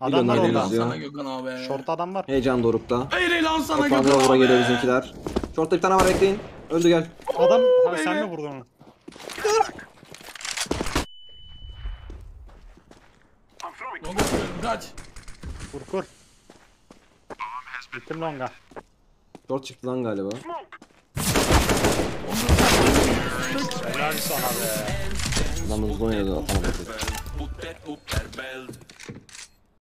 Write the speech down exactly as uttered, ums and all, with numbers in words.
Adamlar orada. Sana Gökhan abi. Şortta adam var. Heyecan dorukta. Ey lan sana Gökhan abi. Oraya geliyor bizimkiler. Şortta bir tane var, bekleyin. Öldü gel. Adam abi sen mi vurdun onu? Longa vuruyorum, kaç. Kur kur. Bittim longa. Şort çıktı lan galiba. Helal sana be. Adamı uzun yedi atamadık.